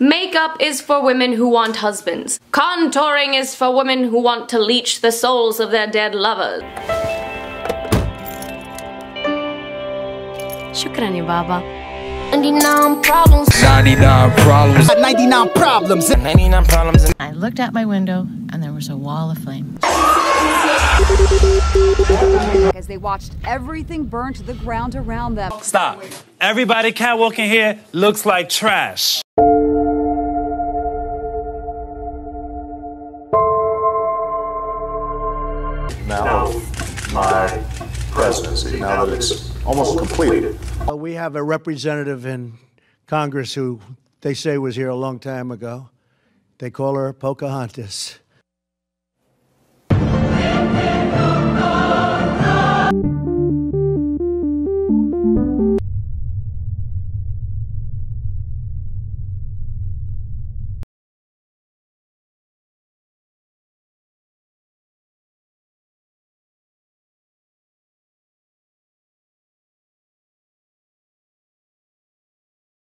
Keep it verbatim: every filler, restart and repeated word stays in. Makeup is for women who want husbands. Contouring is for women who want to leech the souls of their dead lovers. Shukran ya baba. ninety-nine problems. ninety-nine problems. ninety-nine problems. ninety-nine problems. I looked out my window and there was a wall of flame. As they watched everything burn to the ground around them. Stop. Everybody catwalking here looks like trash. Now of my presidency, now that it's almost completed. We have a representative in Congress who they say was here a long time ago. They call her Pocahontas.